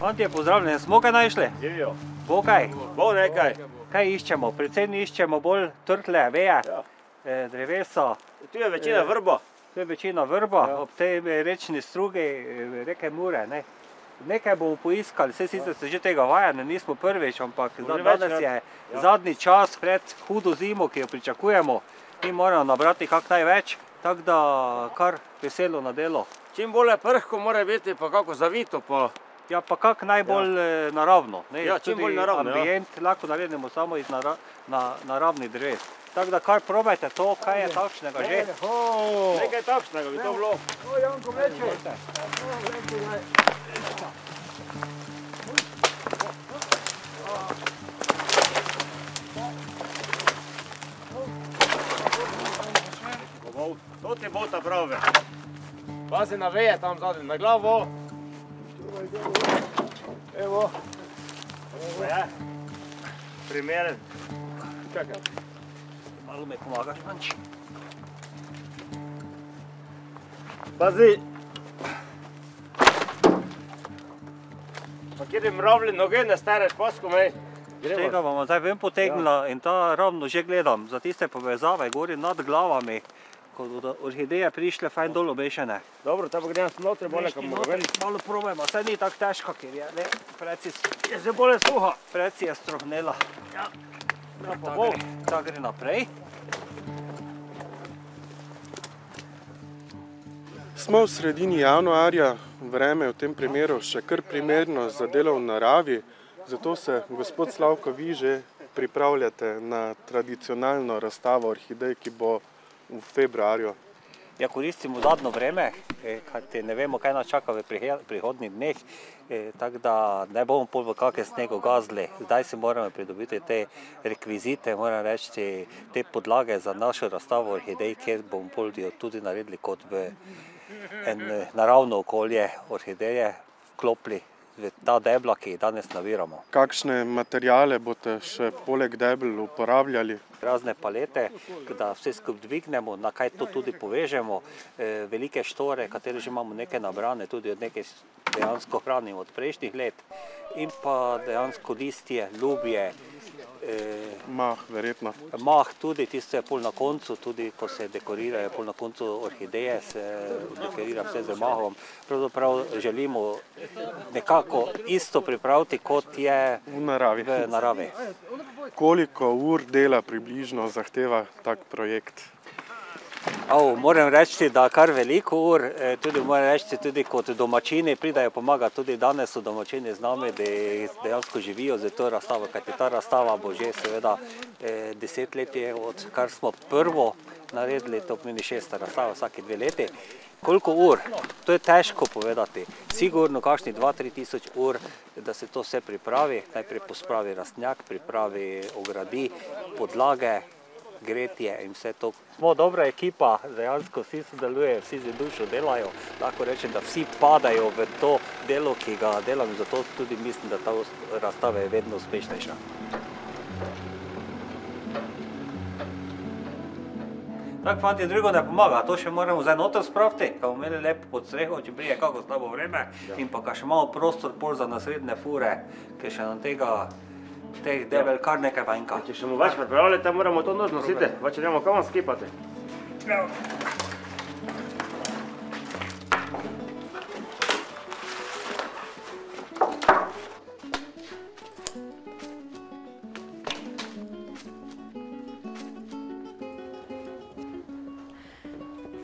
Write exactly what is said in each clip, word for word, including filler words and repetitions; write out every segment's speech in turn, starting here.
Fantje, pozdravljeni, smo kaj našli? Živijo. Bo kaj? Bo nekaj. Kaj iščemo? Predvsem iščemo bolj trtle, veje, ja. eh, dreveso. Tu je večina vrbo. Tu je večina vrbo, ja. Ob tej rečni strugi reke Mure. Ne? Nekaj bomo poiskali, vse sicer ste že tega vajeni, nismo prvič, ampak danes je zadnji čas pred hudo zimo, ki jo pričakujemo. Mi moramo nabrati kak največ, tako da kar veselo na delo. Čim bolje prhko mora biti, pa kako zavito. Pa... Ja, pa kak najbolj ja. naravno. Ne? Ja, čim bolj naravno. Ambient ja. lahko naredimo samo iz nara, na, naravnih dreves. Tako da kar probajte to, kaj je takšnega že. Nekaj takšnega bi to bilo. O, Janko, vlečite. To ti bo ta pravi. Pazi na veje tam zadnji, na glavo. Evo. Evo je. Primeren. Čakaj. Malo mi pomagaš, manč. Pazi. Pa kjer je mravljen noge, ne stareš paskom, ej. Tega bomo zdaj ven potegnila in ta ravno že gledam. Za tiste povezave, gori nad glavami. Od orhideje prišle fajn dol obešene. Dobro, ta pa gledam notri, bo nekam mora ven. Malo probajmo, saj ni tako težko, ker je, ne, preci je zdaj bolj suha. Preci je strohnela. Ja, ja pa bo. Ta gre naprej. Smo v sredini januarja, vreme v tem primeru še kar primerno za delo v naravi, zato se, gospod Slavko, vi že pripravljate na tradicionalno razstavo orhidej, ki bo v februarju. Ja, koristimo zadnjo vreme, kajti ne vemo, kaj nas čaka v prihodnjih dneh, tako da ne bomo pol v kakšne snegu gazli. Zdaj si moramo pridobiti te rekvizite, moram reči, te podlage za našo razstavo orhidej, kjer bomo pol jo tudi naredili kot v en naravno okolje orhideje, vklopili v ta debla, ki jih danes naviramo. Kakšne materiale boste še poleg debel uporabljali? Razne palete, da vse skupaj dvignemo, na kaj to tudi povežemo. E, velike štore, katere že imamo neke nabrane, tudi od nekaj dejansko hranimo od prejšnjih let. In pa dejansko listje, ljubje. E, mah, verjetno. Mah tudi, tisto je pol na koncu, tudi ko se dekorirajo, pol na koncu orhideje se dekorira vse z mahom. Pravzaprav želimo nekako isto pripraviti, kot je v naravi. V naravi. Koliko ur dela približno zahteva tak projekt? Oh, moram reči, da kar veliko ur, tudi moram reči, tudi kot domačini pridajo pomaga, tudi danes so domačini z nami, da dejansko živijo za to razstavo, kajti ta razstava bo že seveda desetletje, od kar smo prvo naredili, to pomeni šesta razstava vsake dve leti. Koliko ur? To je težko povedati. Sigurno kakšni dva, tri tisoč ur, da se to vse pripravi. Najprej pospravi rastnjak, pripravi ogradi, podlage, gretje in vse to. Smo dobra ekipa, dejansko vsi sodelujejo, vsi z dušo delajo. Lahko rečem, da vsi padajo v to delo, ki ga delam, zato tudi mislim, da ta razstava je vedno uspešnejša. Tako, fanti, drugo ne pomaga, to še moramo zdaj noter spraviti, ko bomo imeli lepo pod streho, če prije kako slabo vreme, ja. In pa še malo prostor pol za naslednje fure, ki še nam tega, teh debel kar nekaj vanjka. Če še mu več pripravljate, moramo to nožno siti, več ne bomo kam skipati. Ja.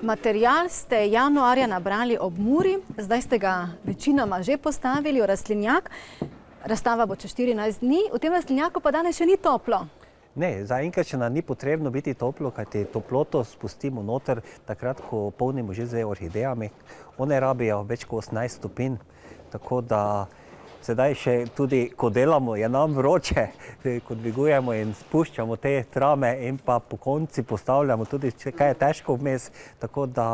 Material ste januarja nabrali ob Muri, zdaj ste ga večinoma že postavili v rastlinjak. Razstava bo čez štirinajst dni, v tem rastlinjaku pa danes še ni toplo. Ne, zaenkrat še nam ni potrebno biti toplo, kajti toploto spustimo noter, takrat, ko polnimo že z orhidejami. One rabijo več kot osemnajst stopinj, tako da sedaj še tudi, ko delamo, je nam vroče, ko dvigujemo in spuščamo te trame in pa po konci postavljamo tudi, kaj je težko vmes, tako da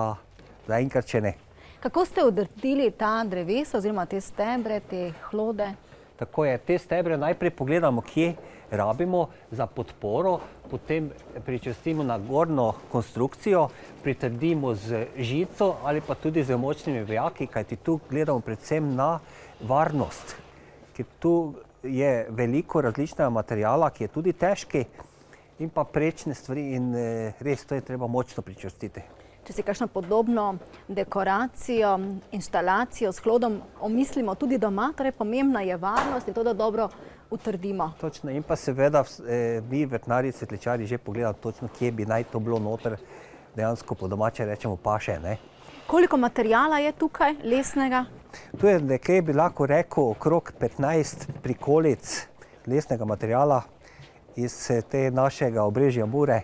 zaenkrat še ne. Kako ste odrdili ta drevesa oziroma te stebre, te hlode? Tako je, te stebre najprej pogledamo, kje rabimo za podporo, potem pričvrstimo na gorno konstrukcijo, pritrdimo z žico ali pa tudi z močnimi vejaki, kajti tu gledamo predvsem na varnost. ker tu je veliko različnega materijala, ki je tudi težki in pa prečne stvari in res to je treba močno pričvrstiti. Če si kakšno podobno dekoracijo, instalacijo s hlodom omislimo tudi doma, torej pomembna je varnost in to, da dobro utrdimo. Točno in pa seveda mi vrtnarji, cvetličarji že pogledali točno, kje bi naj to bilo noter, dejansko po domače rečemo paše, ne. Koliko materijala je tukaj, lesnega? Tu je nekaj, bi lahko rekel, okrog petnajst prikolic lesnega materijala iz te našega obrežja Mure,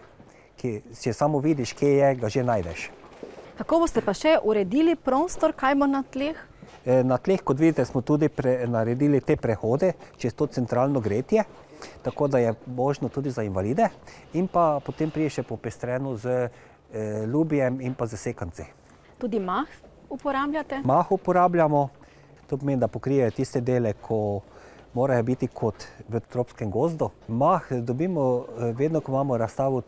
ki če samo vidiš, kje je, ga že najdeš. Kako boste pa še uredili prostor, kaj bo na tleh? Na tleh, kot vidite, smo tudi naredili te prehode čez to centralno gretje, tako da je možno tudi za invalide in pa potem prije še popestreno z lubjem in pa z sekanci. Tudi mah uporabljate? Mah uporabljamo, to pomeni, da pokrijejo tiste dele, ko morajo biti kot v tropskem gozdu. Mah dobimo vedno, ko imamo razstavo,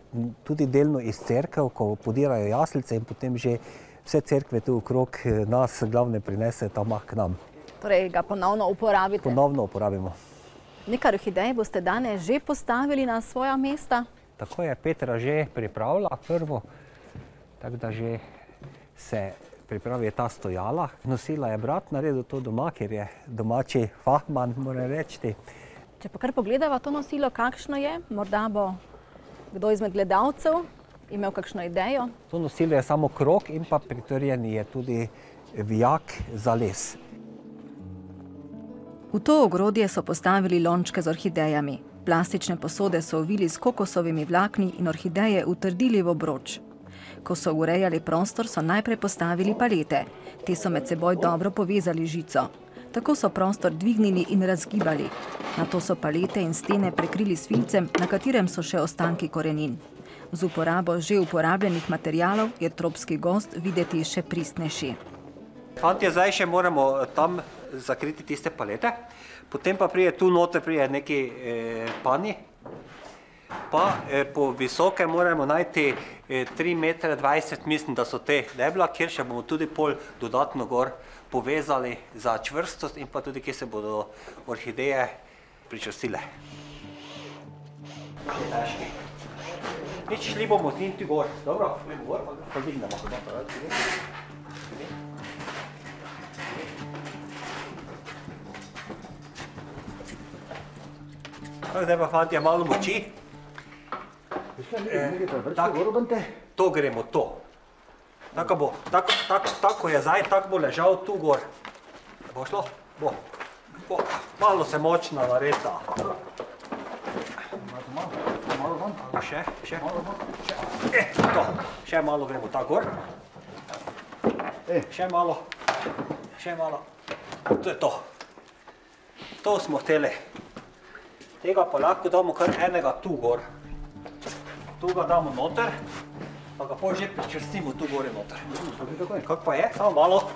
tudi delno iz cerkev, ko podirajo jaslice in potem že vse cerkve tu okrog nas glavne prinese ta mah k nam. Torej ga ponovno uporabite? Ponovno uporabimo. Nekaj orhidej boste danes že postavili na svoja mesta? Tako je, Petra že pripravila prvo, tako da že se pripravi ta stojala. Nosila je brat, naredil to doma, ker je domači fahman, moram reči. Če pa kar pogledava to nosilo, kakšno je, morda bo kdo izmed gledalcev imel kakšno idejo. To nosilo je samo krog in pa pritrjen je tudi vijak za les. V to ogrodje so postavili lončke z orhidejami. Plastične posode so ovili s kokosovimi vlakni in orhideje utrdili v obroč. Ko so urejali prostor, so najprej postavili palete. Te so med seboj dobro povezali žico. Tako so prostor dvignili in razgibali. Nato so palete in stene prekrili s filcem, na katerem so še ostanki korenin. Z uporabo že uporabljenih materialov je tropski gozd videti še pristnejši. Fantje, zdaj še moramo tam zakriti tiste palete, potem pa prije tu noter prije neki panji. Pa po visoke moramo najti tri metre dvajset, mislim, da so te debla, kjer še bomo tudi pol dodatno gor povezali za čvrstost in pa tudi, kjer se bodo orhideje pričvrstile. Nič, šli bomo z njim tu gor, dobro? Šli bomo gor, pa dignemo. Zdaj pa, fantje, malo moči. To gremo, to. Tako bo, tako je zdaj, tako bo ležal tu gor. Bo šlo? Bo. Malo se močna nareta. Še, še. To, še malo gremo tako gor. Še malo, še malo. To je to. To smo hteli. Tega pa lahko damo kar enega tu gor. Tu ga damo noter, pa ga potem že pričvrstimo tu gore noter. Kako pa je? Samo malo.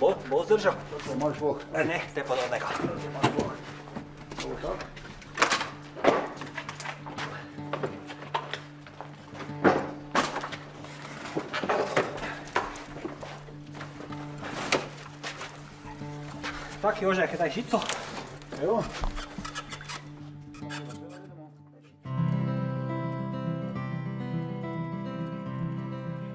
Bo zdržal? Ne, te pa do njega. Tako, Jožek, daj žico. Evo.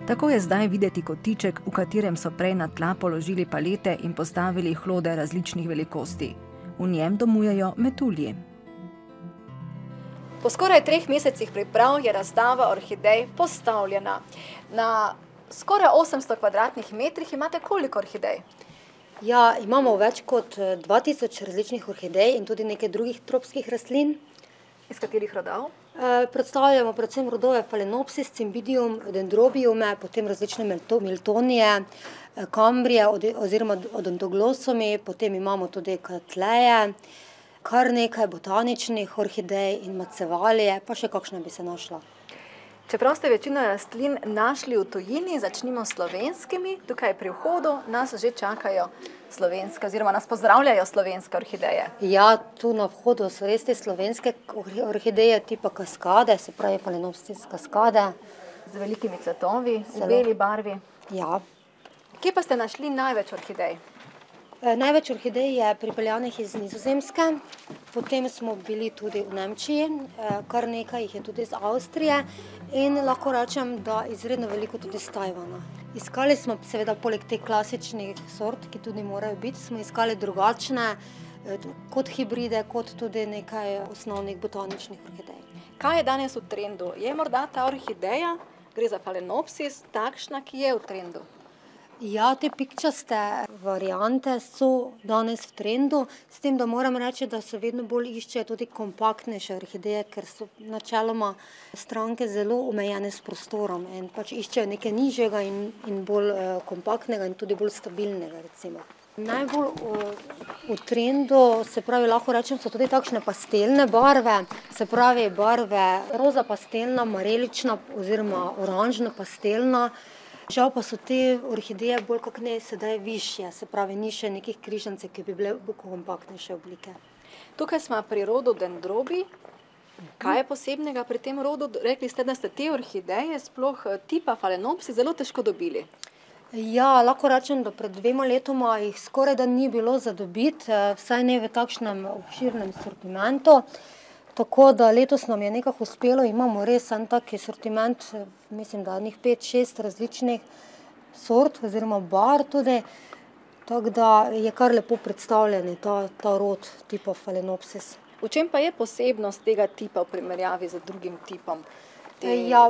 Tako je zdaj videti kotiček, v katerem so prej na tla položili palete in postavili hlode različnih velikosti. V njem domujejo metulji. Po skoraj treh mesecih priprav je razstava orhidej postavljena. Na skoraj osemsto kvadratnih metrih imate koliko orhidej? Ja, imamo več kot dva tisoč različnih orhidej in tudi nekaj drugih tropskih rastlin. Iz katerih rodov? Predstavljamo predvsem rodove Phalaenopsis, Cimbidium, Dendrobiume, potem različne Miltonije, kambrije oziroma Odontoglosumi, potem imamo tudi Katleje, kar nekaj botaničnih orhidej in Maksvalije, pa še kakšna bi se našla. Čeprav ste večino rastlin našli v tujini, začnimo s slovenskimi. Tukaj pri vhodu nas že čakajo slovenske oziroma nas pozdravljajo slovenske orhideje. Ja, tu na vhodu so res te slovenske orhideje tipa kaskade, se pravi Phalaenopsis kaskade. Z velikimi cvetovi, v beli barvi. Ja. Kje pa ste našli največ orhidej? Največ orhidej je pripeljanih iz Nizozemske, potem smo bili tudi v Nemčiji, kar nekaj jih je tudi iz Avstrije in lahko rečem, da izredno veliko tudi iz Tajvana. Iskali smo seveda poleg teh klasičnih sort, ki tudi morajo biti, smo iskali drugačne, kot hibride, kot tudi nekaj osnovnih botaničnih orhidej. Kaj je danes v trendu? Je morda ta orhideja, gre za Phalaenopsis, takšna, ki je v trendu? Ja, te pikčaste variante so danes v trendu, s tem, da moram reči, da se vedno bolj iščejo tudi kompaktnejše orhideje, ker so načeloma stranke zelo omejene s prostorom in pač iščejo nekaj nižjega in, in bolj eh, kompaktnega in tudi bolj stabilnega, recimo. Najbolj v trendu, se pravi, lahko rečem, so tudi takšne pastelne barve, se pravi barve roza pastelna, marelična oziroma oranžna pastelna. Žal pa so te orhideje bolj kot ne sedaj višje, se pravi, ni še nekih križancev, ki bi bile kompaktnejše oblike. Tukaj smo pri rodu Dendrobi. Kaj je posebnega pri tem rodu? Rekli ste, da ste te orhideje, sploh tipa Phalaenopsis, zelo težko dobili. Ja, lahko rečem, da pred dvema letoma jih skoraj da ni bilo za dobiti, vsaj ne v takšnem obširnem sortimentu. Tako da letos nam je nekako uspelo, imamo res en taki sortiment, mislim, da njih pet šest različnih sort oziroma bar tudi, tako da je kar lepo predstavljen ta, ta rod tipa Phalaenopsis. V čem pa je posebnost tega tipa v primerjavi z drugim tipom? Ja,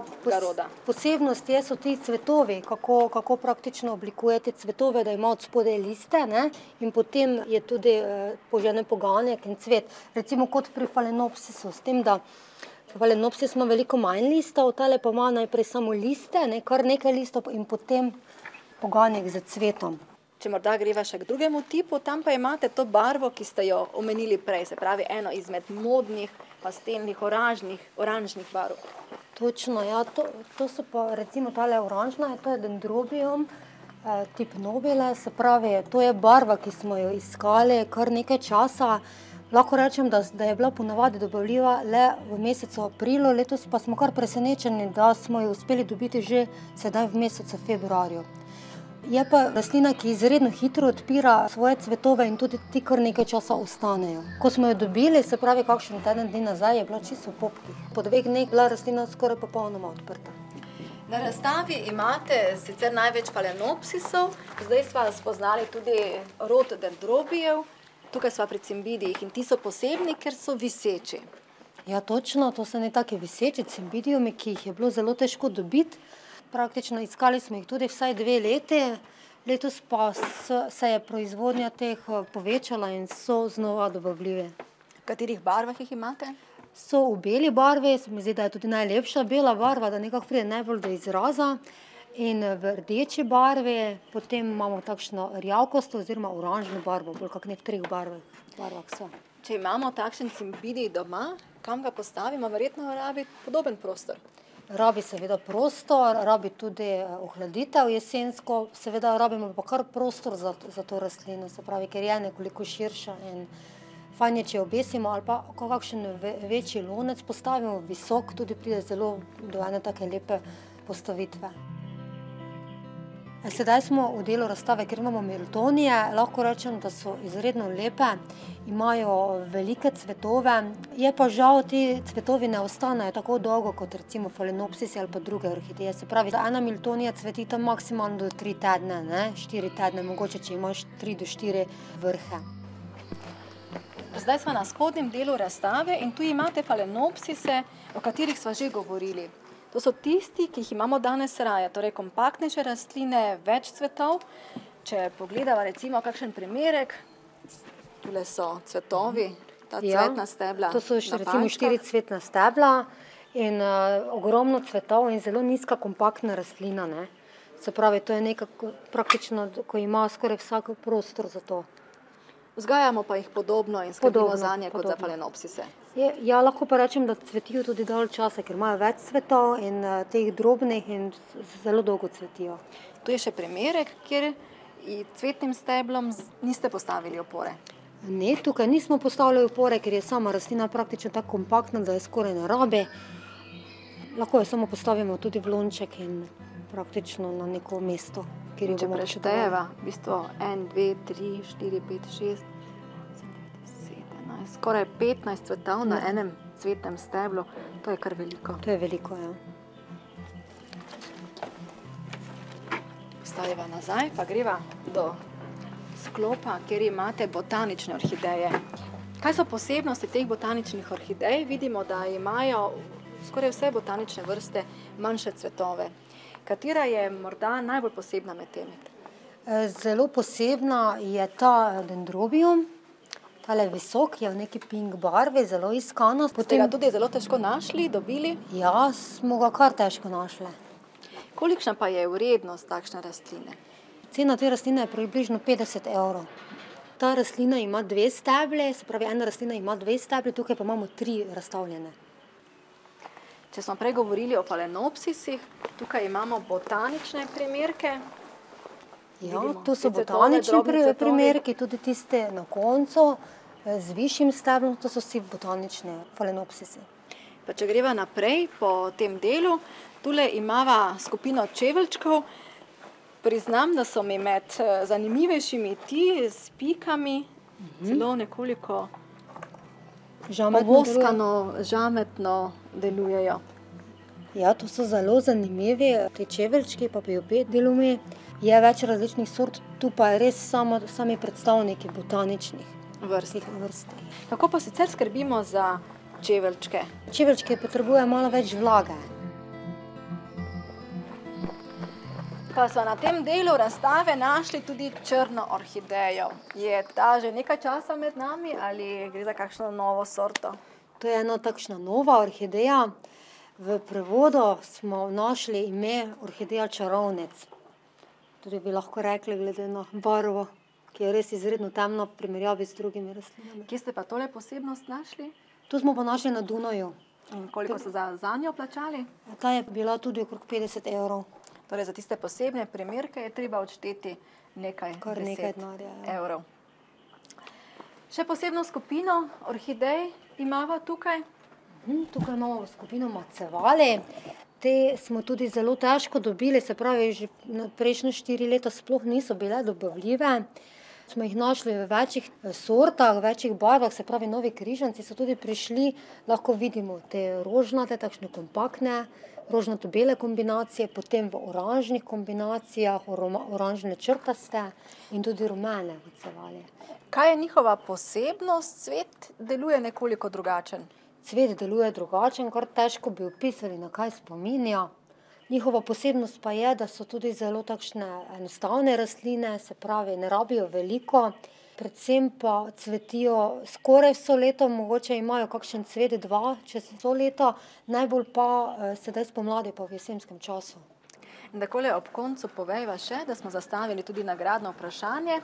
posebnost je so ti cvetovi, kako, kako praktično oblikujete cvetove, da ima od spode liste, ne? In potem je tudi eh, požene poganjek in cvet, recimo kot pri Phalaenopsisu, s tem, da Phalaenopsis ima veliko manj listov, tale pa ima najprej samo liste, ne? Kar nekaj listov in potem poganjek za cvetom. Če morda greva še k drugemu tipu, tam pa imate to barvo, ki ste jo omenili prej, se pravi eno izmed modnih, pastelnih, oranžnih, oranžnih barv. Točno, ja, to, to so pa recimo tale oranžna, to je Dendrobium, eh, tip nobile, se pravi, to je barva, ki smo jo iskali kar nekaj časa. Lahko rečem, da, da je bila ponavadi dobavljiva le v mesecu aprilu, letos pa smo kar presenečeni, da smo jo uspeli dobiti že sedaj v mesecu februarju. Je pa rastlina, ki izredno hitro odpira svoje cvetove in tudi ti kar nekaj časa ostanejo. Ko smo jo dobili, se pravi kakšen teden dni nazaj, je bila čisto v popki. Po dveh dneh bila rastlina skoraj popolnoma odprta. Na razstavi imate sicer največ Phalaenopsisov, zdaj sva spoznali tudi rod Dendrobijev, tukaj sva pri Cimbidijih in ti so posebni, ker so viseči. Ja, točno, to so ne take viseči Cimbidijumi, ki jih je bilo zelo težko dobiti. Praktično iskali smo jih tudi vsaj dve leti, letos pa se je proizvodnja teh povečala in so znova dobavljive. V katerih barvah jih imate? So v beli barvi, se mi zdi, da je tudi najlepša bela barva, da nekako pride najbolj do izraza, in v rdeči barvi, potem imamo takšno rjavkost oziroma oranžno barvo, bolj kak nek treh barvah, barvah so. Če imamo takšen cimbidij doma, kam ga postavimo, verjetno rabi podoben prostor. Rabi seveda prostor, rabi tudi ohladitev jesensko, seveda rabimo pa kar prostor za, za to rastlino, se pravi, ker je nekoliko širša in fajn je, če jo obesimo ali pa kakšen večji lonec postavimo visok, tudi pride zelo do ene take lepe postavitve. Sedaj smo v delu razstave, ker imamo Miltonije, lahko rečem, da so izredno lepe, imajo velike cvetove, je pa žal, ti cvetovi ne ostanejo tako dolgo kot recimo Phalaenopsisi ali pa druge orhideje. Se pravi, da ena Miltonija cveti tam maksimalno do tri tedne, ne? Štiri tedne, mogoče, če imaš tri do štiri vrhe. Zdaj smo na shodnem delu razstave in tu imate Phalaenopsise, o katerih sva že govorili. To so tisti, ki jih imamo danes raje, torej kompaktnejše rastline, več cvetov. Če pogledava recimo kakšen primerek, tule so cvetovi, ta ja, cvetna stebla. To so še recimo štiri cvetna stebla in uh, ogromno cvetov in zelo nizka kompaktna rastlina, ne. Se pravi, to je nekako praktično, ko ima skoraj vsak prostor za to. Vzgajamo pa jih podobno in skrbimo podobno, za nje podobno. Kot za Phalaenopsise. Je, ja, lahko pa rečem, da cvetijo tudi dalj časa, ker imajo več cvetov in uh, teh drobnih in zelo dolgo cvetijo. Tu je še primerek, kjer cvetnim steblom niste postavili opore. Ne, tukaj nismo postavili opore, ker je sama rastlina praktično tako kompaktna, da je skoraj na rabe. Lahko jo samo postavimo tudi v lonček in praktično na neko mesto. Ker če preštejeva, v bistvu ena, dve, tri, štiri, pet, šest, sedem, devet, sedemnajst, skoraj petnajst cvetov na enem cvetnem steblu, to je kar veliko. To je veliko, ja. Postaviva nazaj, pa greva do sklopa, kjer imate botanične orhideje. Kaj so posebnosti teh botaničnih orhidej? Vidimo, da imajo skoraj vse botanične vrste manjše cvetove. Katera je morda najbolj posebna med temi? Zelo posebna je ta dendrobium. Tale visok je v neki pink barvi, zelo iskano. Ste ga tudi zelo težko našli, dobili? Ja, smo ga kar težko našli. Kolikšna pa je vrednost takšne rastline? Cena te rastline je približno petdeset evrov. Ta rastlina ima dve steble, se pravi, ena rastlina ima dve steble, tukaj pa imamo tri razstavljene. Če smo prej govorili o phalaenopsisih, tukaj imamo botanične primerke. Ja, tu so botanični primerki, tudi tiste na koncu, z višjim steblom, to so vsi botanične phalaenopsisi. Pa če greva naprej po tem delu, tule imava skupino čeveljčkov. Priznam, da so mi med zanimivejšimi ti s pikami, celo nekoliko povoskano, žametno delujejo. Ja, to so zelo zanimivi, te čeveljčki, pa piopet delumi. Je več različnih sort, tu pa je res sami predstavniki botaničnih vrst. Kako pa sicer skrbimo za čeveljčke? Čeveljčke potrebujejo malo več vlage. Pa so na tem delu razstave našli tudi črno orhidejo. Je ta že nekaj časa med nami ali gre za kakšno novo sorto? To je ena takšna nova orhideja. V prevodu smo našli ime orhideja čarovnic. Tudi bi lahko rekli glede na barvo, ki je res izredno temna v primerjavi z drugimi rastlinami. Kje ste pa tole posebnost našli? Tu smo pa našli na Dunaju. In koliko so za njo plačali? Ta je bila tudi okrog petdeset evrov. Torej, za tiste posebne primerke je treba odšteti nekaj deset evrov. Še posebno skupino orhidej imava tukaj. Tukaj imamo skupino Maksvalije. Te smo tudi zelo težko dobili, se pravi, že prejšnje štiri leta sploh niso bile dobavljive. Smo jih našli v večjih sortah, v večjih barvah, se pravi, novi križanci so tudi prišli. Lahko vidimo te rožnate, takšne kompaktne, rožnato-bele kombinacije, potem v oranžnih kombinacijah, oranžne črtaste in tudi rumene Maksvalije. Kaj je njihova posebnost? Cvet deluje nekoliko drugačen. Cvet deluje drugačen, kar težko bi opisali, na kaj spominja. Njihova posebnost pa je, da so tudi zelo takšne enostavne rastline, se pravi, ne rabijo veliko, predvsem pa cvetijo skoraj vso leto, mogoče imajo kakšen cvet dva čez vso leto, najbolj pa sedaj spomladi pa v jesenskem času. In takole ob koncu povejva še, da smo zastavili tudi nagradno vprašanje.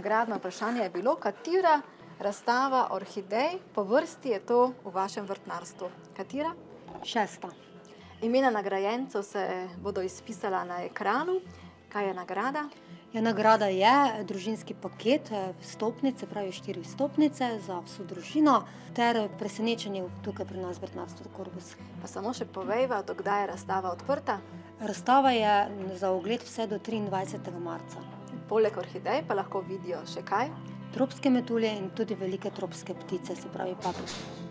Nagradno vprašanje je bilo, katera razstava orhidej po vrsti je to v vašem vrtnarstvu? Katera? Šesta. Imena nagrajencev se bodo izpisala na ekranu. Kaj je nagrada? Nagrada je družinski paket vstopnic, se pravi štiri vstopnice za vso družino ter presenečenje tukaj pri nas Vrtnarstvo Kurbus. Pa samo še povejva, do kdaj je razstava odprta? Razstava je za ogled vse do triindvajsetega marca. Poleg orhidej pa lahko vidijo še kaj? Tropske metulje in tudi velike tropske ptice, se pravi papige.